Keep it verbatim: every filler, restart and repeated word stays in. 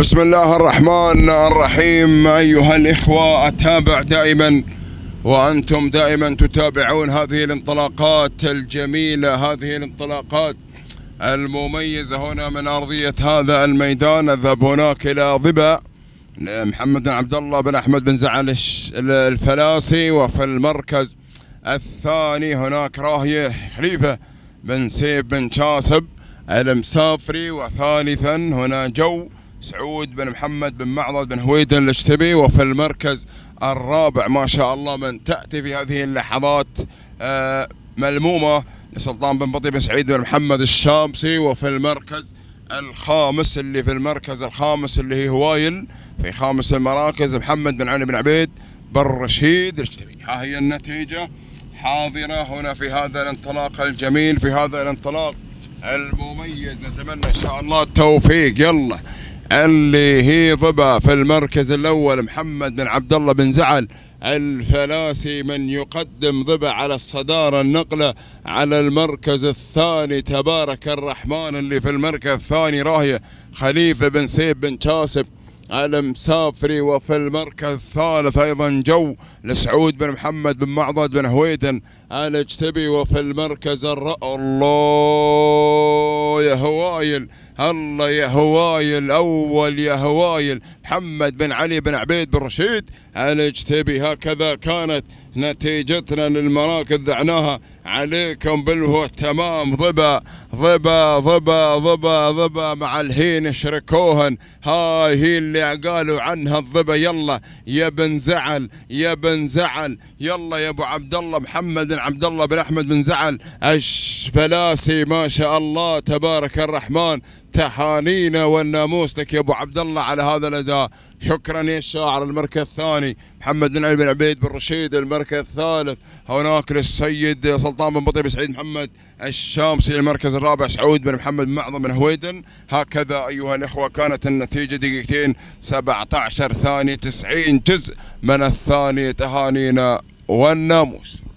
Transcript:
بسم الله الرحمن الرحيم. أيها الإخوة، أتابع دائما وأنتم دائما تتابعون هذه الانطلاقات الجميلة، هذه الانطلاقات المميزة هنا من أرضية هذا الميدان. أذهب هناك إلى ضبع محمد بن عبد الله بن أحمد بن زعل الفلاسي، وفي المركز الثاني هناك راهية خليفة بن سيب بن شاسب المسافري، وثالثا هنا جو سعود بن محمد بن معضد بن هويدن الاجتبي، وفي المركز الرابع ما شاء الله من تأتي في هذه اللحظات ملمومة لسلطان بن بطي بن سعيد بن محمد الشامسي، وفي المركز الخامس اللي في المركز الخامس اللي هي هوايل في خامس المراكز محمد بن علي بن عبيد بن رشيد الاجتبي. ها هي النتيجة حاضرة هنا في هذا الانطلاق الجميل، في هذا الانطلاق المميز. نتمنى ان شاء الله التوفيق. يلا اللي هي ضبع في المركز الاول محمد بن عبد الله بن زعل الفلاسي من يقدم ضبع على الصدارة النقلة. على المركز الثاني تبارك الرحمن، اللي في المركز الثاني راهية خليفة بن سيب بن شاسب المسافري، وفي المركز الثالث ايضا جو لسعود بن محمد بن معضد بن هويدن الاجتبي، وفي المركز الر... الله يا هوايل، الله يا هوايل، اول يا هوايل محمد بن علي بن عبيد بن رشيد الاجتبي. هكذا كانت نتيجتنا للمراكز، دعناها عليكم بالهو تمام. ضبا ضبا ضبا ضبا ضبا مع الحين شركوهن، هاي هي اللي قالوا عنها الضبا. يلا يا بن زعل، يا بن زعل، يلا يا ابو عبد الله محمد بن عبد الله بن احمد بن زعل الفلاسي. ما شاء الله تبارك الرحمن، تحانينا والناموس لك يا ابو عبد الله على هذا الاداء. شكرا يا الشاعر. المركز الثاني محمد بن علي بن عبيد بن رشيد، المركز الثالث هناك للسيد سلطان بن بطي بن سعيد محمد الشامسي، المركز الرابع سعود بن محمد بن معضد بن هويدن. هكذا ايها الاخوه كانت النتيجه، دقيقتين سبعة عشر ثانية، تسعين جزء من الثانية. تهانينا والناموس.